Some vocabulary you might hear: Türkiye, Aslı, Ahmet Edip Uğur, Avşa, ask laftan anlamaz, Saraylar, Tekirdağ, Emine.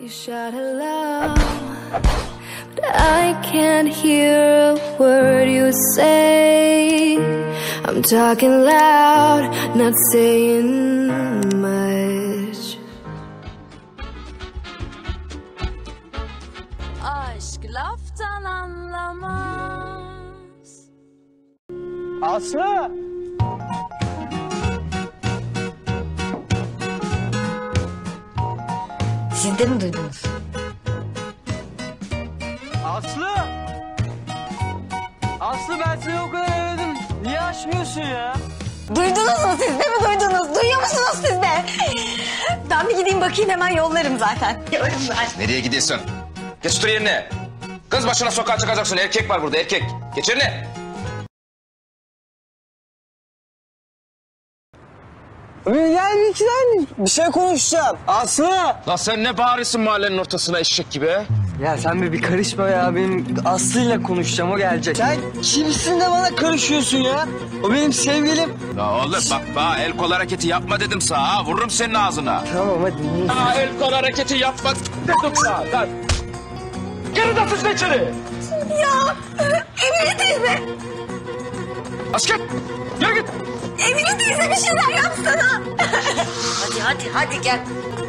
You shout aloud, but I can't hear a word you say. I'm talking loud, not saying much. Aşk laftan anlamaz. Aslı! Siz de mi duydunuz? Aslı! Aslı, ben seni o kadar övdüm. Niye açmıyorsun ya? Duydunuz mu siz de mi duydunuz? Duyuyor musunuz siz de? Ben bir gideyim bakayım, hemen yollarım zaten. Yollarım. Nereye gidiyorsun? Geç otur yerine. Kız başına sokağa çıkacaksın. Erkek var burada, erkek. Geç yerine. Bir şey konuşacağım. Aslı! Lan sen ne bağırıyorsun mahallenin ortasına eşek gibi? Ya sen bir karışma ya. Benim Aslı'yla konuşacağım, o gelecek. Sen kimsin de bana karışıyorsun ya? O benim sevgilim. Ya oğlum bak bana el kol hareketi yapma dedim sana ha. Vururum senin ağzına. Tamam hadi. Aa, el kol hareketi yapma dedim sana. Lan. Geri de siz de içeri. Ya Emine teyze. Aşkım geri git. Emine teyze bir şeyler yapsana. Hadi gel.